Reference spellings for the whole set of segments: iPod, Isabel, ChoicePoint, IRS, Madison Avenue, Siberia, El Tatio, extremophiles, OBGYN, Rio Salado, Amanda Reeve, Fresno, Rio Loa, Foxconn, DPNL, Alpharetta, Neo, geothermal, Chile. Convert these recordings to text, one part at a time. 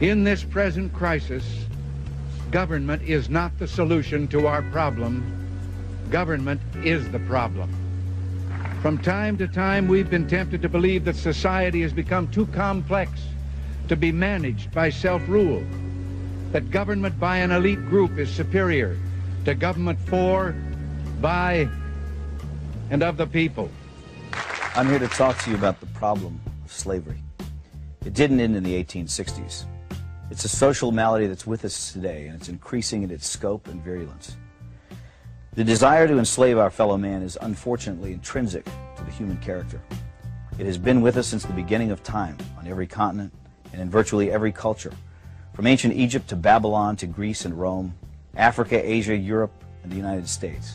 In this present crisis, government is not the solution to our problem. Government is the problem. From time to time, we've been tempted to believe that society has become too complex to be managed by self-rule, that government by an elite group is superior to government for, by, and of the people. I'm here to talk to you about the problem of slavery. It didn't end in the 1860s. It's a social malady that's with us today, and it's increasing in its scope and virulence. The desire to enslave our fellow man is unfortunately intrinsic to the human character. It has been with us since the beginning of time, on every continent and in virtually every culture, from ancient Egypt to Babylon to Greece and Rome, Africa, Asia, Europe, and the United States.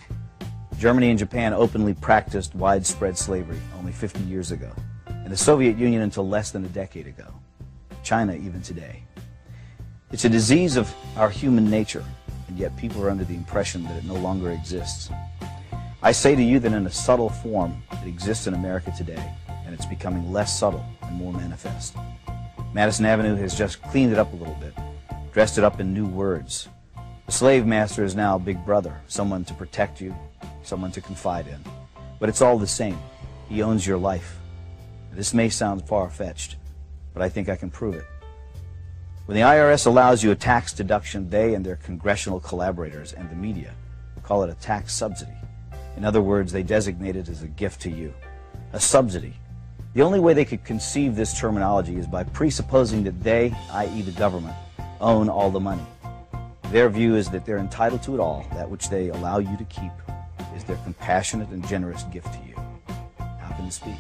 Germany and Japan openly practiced widespread slavery only 50 years ago, and the Soviet Union until less than a decade ago, China even today. It's a disease of our human nature, and yet people are under the impression that it no longer exists. I say to you that in a subtle form, it exists in America today, and it's becoming less subtle and more manifest. Madison Avenue has just cleaned it up a little bit, dressed it up in new words. The slave master is now a big brother, someone to protect you, someone to confide in. But it's all the same. He owns your life. This may sound far-fetched, but I think I can prove it. When the IRS allows you a tax deduction, they and their congressional collaborators and the media call it a tax subsidy. In other words, they designate it as a gift to you, a subsidy. The only way they could conceive this terminology is by presupposing that they, i.e. the government, own all the money. Their view is that they're entitled to it all. That which they allow you to keep is their compassionate and generous gift to you. How can this be?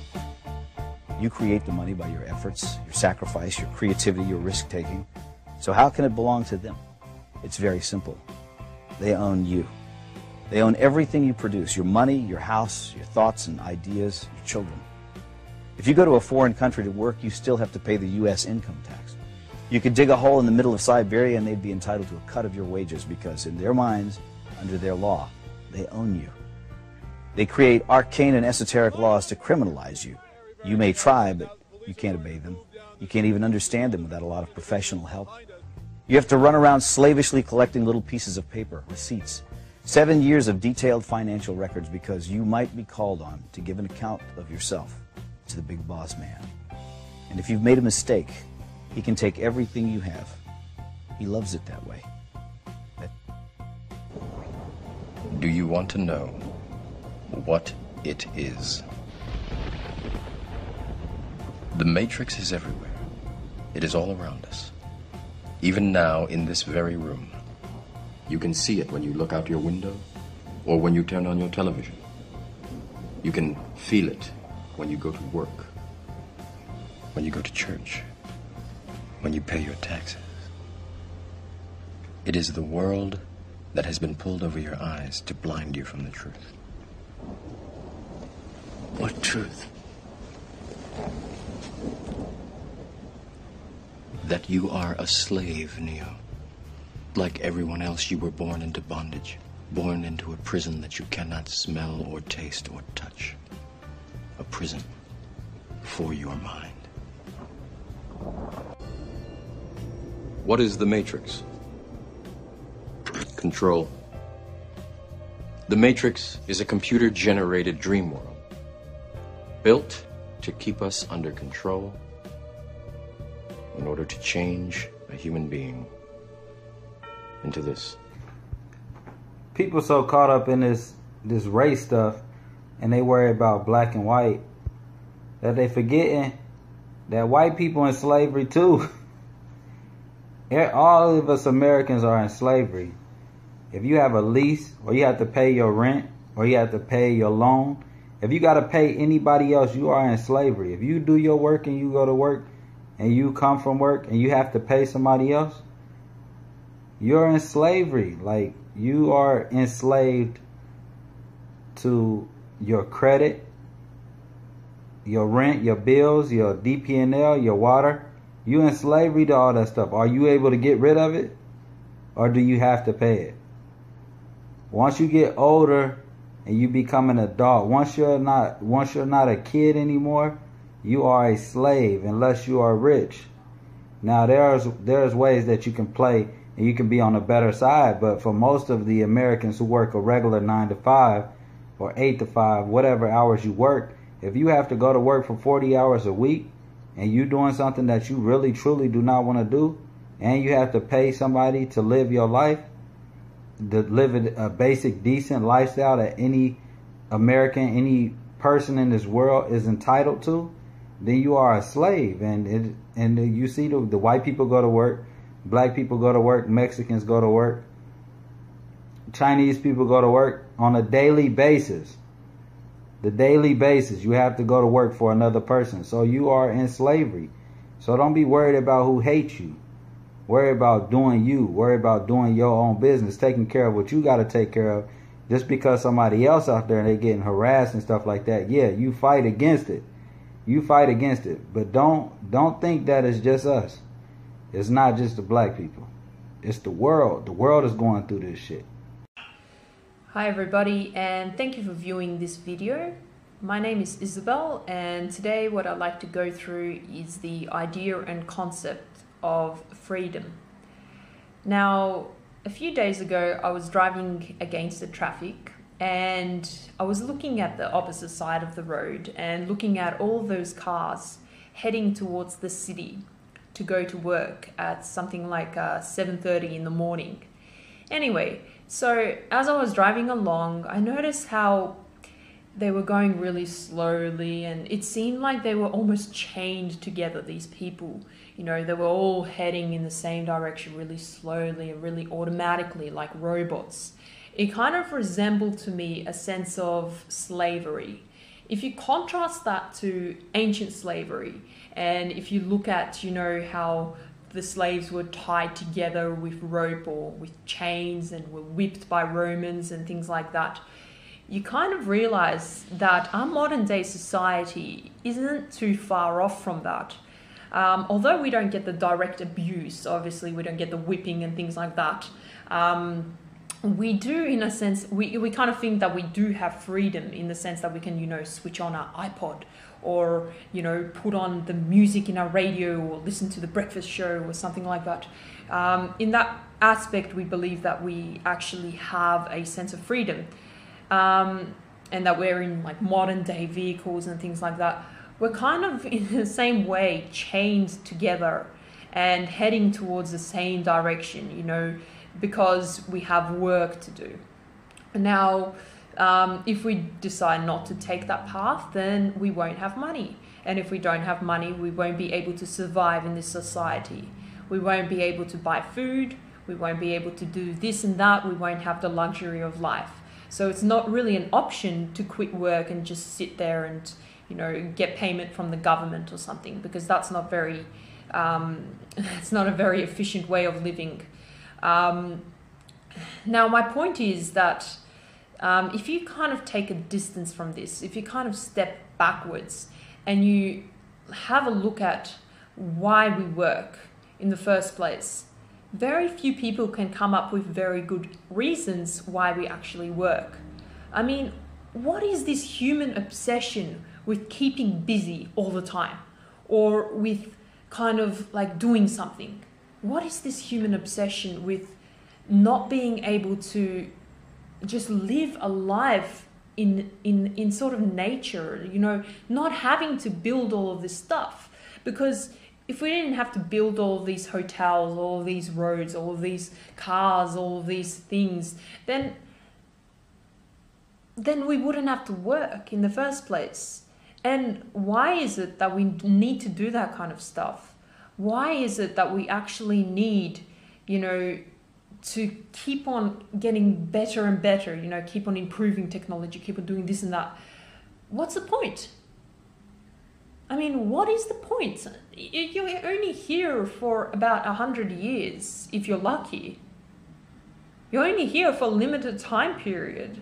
You create the money by your efforts, your sacrifice, your creativity, your risk-taking. So how can it belong to them? It's very simple. They own you. They own everything you produce, your money, your house, your thoughts and ideas, your children. If you go to a foreign country to work, you still have to pay the U.S. income tax. You could dig a hole in the middle of Siberia and they'd be entitled to a cut of your wages because in their minds, under their law, they own you. They create arcane and esoteric laws to criminalize you. You may try, but you can't obey them. You can't even understand them without a lot of professional help. You have to run around slavishly collecting little pieces of paper, receipts, 7 years of detailed financial records because you might be called on to give an account of yourself to the big boss man. And if you've made a mistake, he can take everything you have. He loves it that way. Do you want to know what it is? The Matrix is everywhere. It is all around us. Even now, in this very room. You can see it when you look out your window or when you turn on your television. You can feel it when you go to work, when you go to church, when you pay your taxes. It is the world that has been pulled over your eyes to blind you from the truth. What truth? That you are a slave, Neo. Like everyone else, you were born into bondage, born into a prison that you cannot smell or taste or touch. A prison for your mind. What is the Matrix? Control. The Matrix is a computer-generated dream world, built to keep us under control, in order to change a human being into this. People so caught up in this race stuff, and they worry about black and white, that they forgetting that white people in slavery too. All of us Americans are in slavery. If you have a lease, or you have to pay your rent, or you have to pay your loan, if you got to pay anybody else, you are in slavery. If you do your work and you go to work, and you come from work and you have to pay somebody else, you're in slavery. Like, you are enslaved to your credit, your rent, your bills, your DPNL, your water. You in slavery to all that stuff. Are you able to get rid of it? Or do you have to pay it? Once you get older and you become an adult, once you're not a kid anymore, you are a slave unless you are rich. Now there's ways that you can play and you can be on the better side, but for most of the Americans who work a regular 9 to 5 or 8 to 5, whatever hours you work, if you have to go to work for 40 hours a week and you doing something that you really truly do not want to do, and you have to pay somebody to live your life, to live a basic decent lifestyle that any American, any person in this world is entitled to, then you are a slave. And you see the white people go to work, black people go to work, Mexicans go to work, Chinese people go to work on a daily basis. The daily basis, you have to go to work for another person. So you are in slavery. So don't be worried about who hates you. Worry about doing you. Worry about doing your own business, taking care of what you got to take care of. Just because somebody else out there and they're getting harassed and stuff like that, yeah, you fight against it. You fight against it. But don't think that it's just us. It's not just the black people. It's the world. The world is going through this shit. Hi everybody, and thank you for viewing this video. My name is Isabel, and today what I'd like to go through is the idea and concept of freedom. Now, a few days ago I was driving against the traffic, and I was looking at the opposite side of the road and looking at all those cars heading towards the city to go to work at something like 7:30 in the morning. Anyway, so as I was driving along, I noticed how they were going really slowly, and it seemed like they were almost chained together, these people. You know, they were all heading in the same direction really slowly and really automatically, like robots. It kind of resembled to me a sense of slavery. If you contrast that to ancient slavery, and if you look at, you know, how the slaves were tied together with rope or with chains and were whipped by Romans and things like that, you kind of realize that our modern day society isn't too far off from that. Although we don't get the direct abuse, obviously we don't get the whipping and things like that, we do, in a sense, we kind of think that we do have freedom, in the sense that we can, you know, switch on our iPod, or, you know, put on the music in our radio, or listen to The Breakfast Show or something like that. In that aspect, we believe that we actually have a sense of freedom, and that we're in like modern day vehicles and things like that. We're kind of in the same way chained together and heading towards the same direction, you know, because we have work to do. Now, if we decide not to take that path, then we won't have money. And if we don't have money, we won't be able to survive in this society. We won't be able to buy food. We won't be able to do this and that. We won't have the luxury of life. So it's not really an option to quit work and just sit there and, you know, get payment from the government or something, because that's not very, it's not a very efficient way of living. Now, my point is that if you kind of take a distance from this, if you kind of step backwards and you have a look at why we work in the first place, very few people can come up with very good reasons why we actually work. I mean, what is this human obsession with keeping busy all the time, or with kind of like doing something? What is this human obsession with not being able to just live a life in sort of nature, you know, not having to build all of this stuff? Because if we didn't have to build all of these hotels, all of these roads, all of these cars, all of these things, then we wouldn't have to work in the first place. And why is it that we need to do that kind of stuff? Why is it that we actually need, you know, to keep on getting better and better, you know, keep on improving technology, keep on doing this and that? What's the point? I mean, what is the point? You're only here for about 100 years, if you're lucky. You're only here for a limited time period.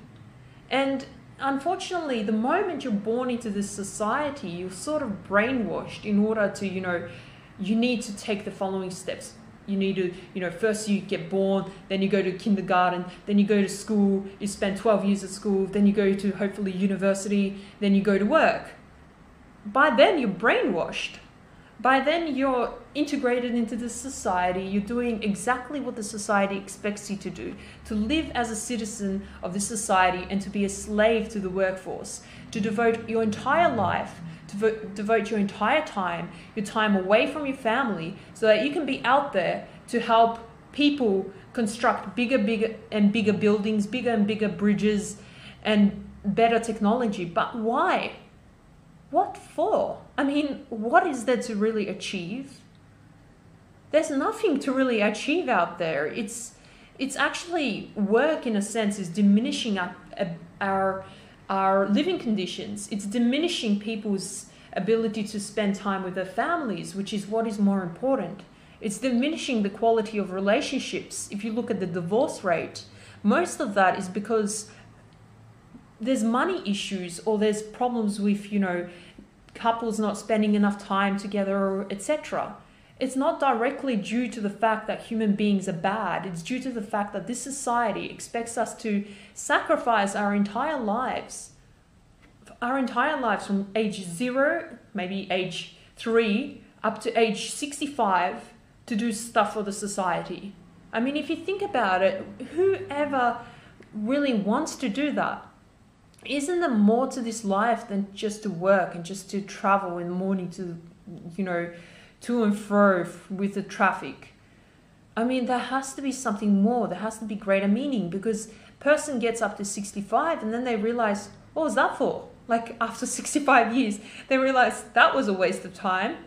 And unfortunately, the moment you're born into this society, you're sort of brainwashed in order to, you know, you need to take the following steps. You need to, you know, first you get born, then you go to kindergarten, then you go to school, you spend 12 years at school, then you go to hopefully university, then you go to work. By then you're brainwashed. By then you're integrated into the society, you're doing exactly what the society expects you to do, to live as a citizen of this society and to be a slave to the workforce, to devote your entire life, to devote your entire time, your time away from your family, so that you can be out there to help people construct bigger and bigger buildings, bigger and bigger bridges and better technology. But why? What for? I mean, what is there to really achieve? There's nothing to really achieve out there. It's actually work, in a sense, is diminishing our living conditions. It's diminishing people's ability to spend time with their families, which is what is more important. It's diminishing the quality of relationships. If you look at the divorce rate, most of that is because there's money issues, or there's problems with, you know, couples not spending enough time together, etc. It's not directly due to the fact that human beings are bad. It's due to the fact that this society expects us to sacrifice our entire lives from age 0, maybe age 3, up to age 65 to do stuff for the society. I mean, if you think about it, whoever really wants to do that? Isn't there more to this life than just to work and just to travel in the morning to, you know, to and fro with the traffic? I mean, there has to be something more. There has to be greater meaning, because a person gets up to 65 and then they realize, what was that for? Like, after 65 years, they realize that was a waste of time.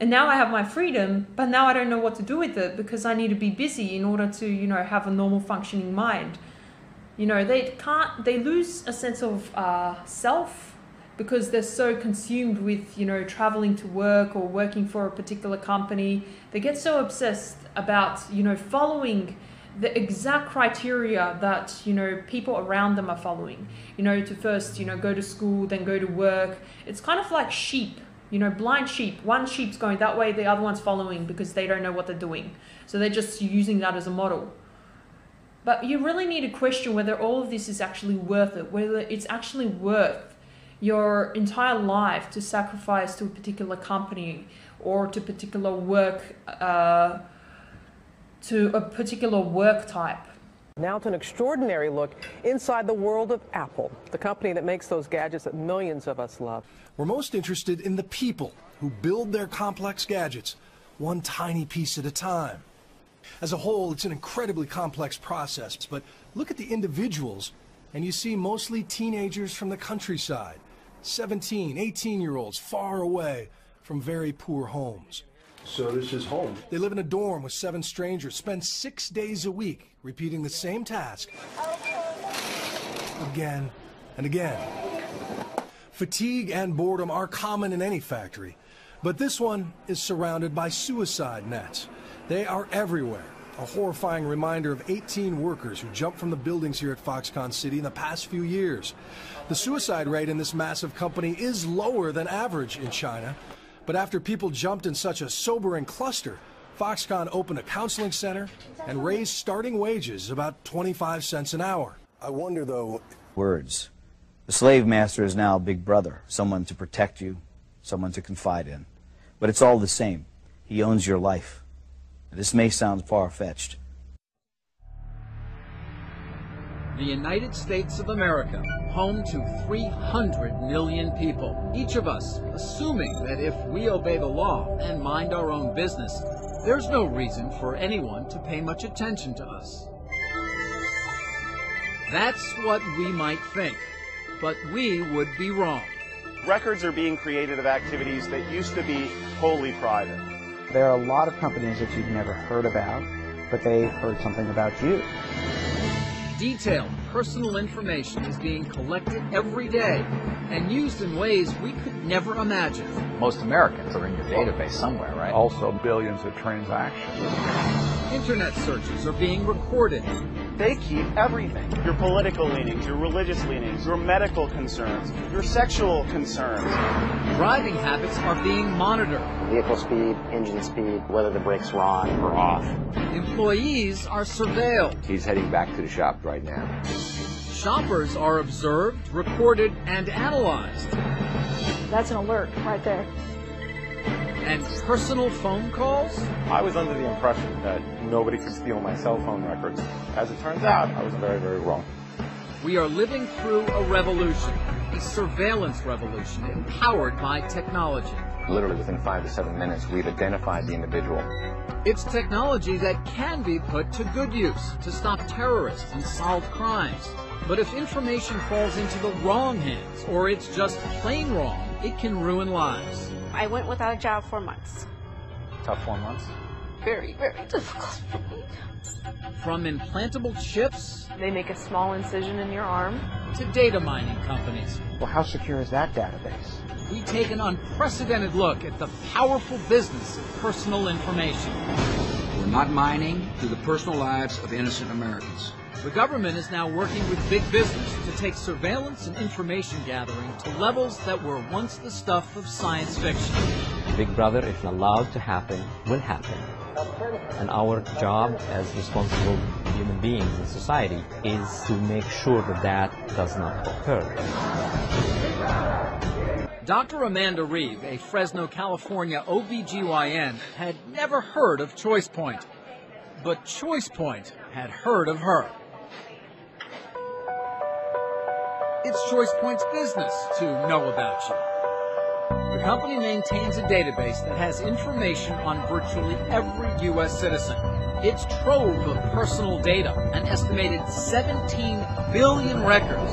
And now I have my freedom, but now I don't know what to do with it, because I need to be busy in order to, you know, have a normal functioning mind. You know, they lose a sense of self, because they're so consumed with, you know, traveling to work or working for a particular company. They get so obsessed about, you know, following the exact criteria that, you know, people around them are following, you know, to first, you know, go to school, then go to work. It's kind of like sheep, you know, blind sheep. One sheep's going that way, the other one's following, because they don't know what they're doing. So they're just using that as a model. But you really need to question whether all of this is actually worth it, whether it's actually worth your entire life to sacrifice to a particular company or to particular work, to a particular work type. Now it's an extraordinary look inside the world of Apple, the company that makes those gadgets that millions of us love. We're most interested in the people who build their complex gadgets, one tiny piece at a time. As a whole, it's an incredibly complex process, but look at the individuals, and you see mostly teenagers from the countryside, 17, 18-year-olds far away from very poor homes. So this is home. They live in a dorm with 7 strangers, spend 6 days a week repeating the same task again and again. Fatigue and boredom are common in any factory, but this one is surrounded by suicide nets. They are everywhere, a horrifying reminder of 18 workers who jumped from the buildings here at Foxconn City in the past few years. The suicide rate in this massive company is lower than average in China, but after people jumped in such a sobering cluster, Foxconn opened a counseling center and raised starting wages about 25 cents an hour. I wonder, though... Words. The slave master is now a big brother, someone to protect you, someone to confide in. But it's all the same. He owns your life. This may sound far-fetched. The United States of America, home to 300 million people. Each of us assuming that if we obey the law and mind our own business, there's no reason for anyone to pay much attention to us. That's what we might think, but we would be wrong. Records are being created of activities that used to be wholly private. There are a lot of companies that you've never heard about, but they've heard something about you. Detailed personal information is being collected every day and used in ways we could never imagine. Most Americans are in your database somewhere, right? Also billions of transactions. Internet searches are being recorded. They keep everything. Your political leanings, your religious leanings, your medical concerns, your sexual concerns. Driving habits are being monitored. Vehicle speed, engine speed, whether the brakes were on or off. Employees are surveilled. He's heading back to the shop right now. Shoppers are observed, recorded, and analyzed. That's an alert right there. and personal phone calls? I was under the impression that nobody could steal my cell phone records. As it turns out, I was very, very wrong. We are living through a revolution, a surveillance revolution empowered by technology. Literally within 5 to 7 minutes, we've identified the individual. It's technology that can be put to good use to stop terrorists and solve crimes. But if information falls into the wrong hands, or it's just plain wrong, it can ruin lives. I went without a job for months. Tough 4 months? Very, very difficult for me. From implantable chips... They make a small incision in your arm. ...to data mining companies. Well, how secure is that database? We take an unprecedented look at the powerful business of personal information. We're not mining through the personal lives of innocent Americans. The government is now working with big business to take surveillance and information gathering to levels that were once the stuff of science fiction. Big Brother, if allowed to happen, will happen. And our job as responsible human beings in society is to make sure that that does not occur. Dr. Amanda Reeve, a Fresno, California OBGYN, had never heard of ChoicePoint, but ChoicePoint had heard of her. It's ChoicePoint's business to know about you. The company maintains a database that has information on virtually every U.S. citizen. Its trove of personal data, an estimated 17 billion records,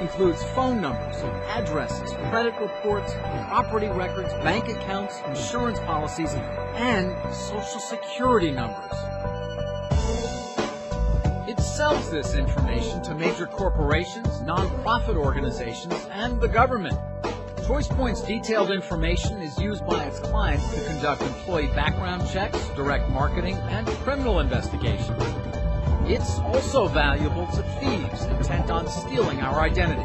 includes phone numbers, addresses, credit reports, property records, bank accounts, insurance policies, and Social Security numbers. It sells this information to major corporations, nonprofit organizations, and the government. ChoicePoint's detailed information is used by its clients to conduct employee background checks, direct marketing, and criminal investigations. It's also valuable to thieves intent on stealing our identity.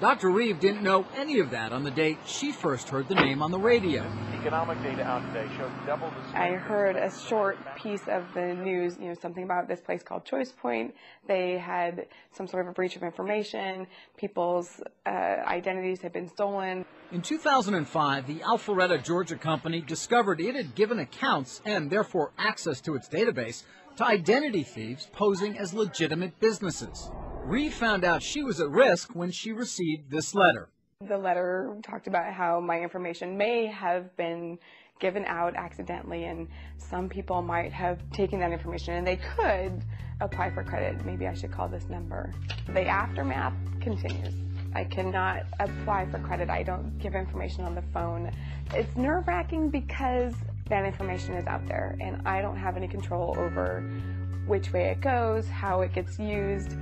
Dr. Reeve didn't know any of that on the day she first heard the name on the radio. Economic data out today showed double the... I heard a short piece of the news, you know, something about this place called ChoicePoint. They had some sort of a breach of information. People's identities had been stolen. In 2005, the Alpharetta, Georgia company discovered it had given accounts and therefore access to its database to identity thieves posing as legitimate businesses. Reeve found out she was at risk when she received this letter. The letter talked about how my information may have been given out accidentally, and some people might have taken that information and they could apply for credit. Maybe I should call this number. The aftermath continues. I cannot apply for credit. I don't give information on the phone. It's nerve-wracking because that information is out there and I don't have any control over which way it goes, how it gets used.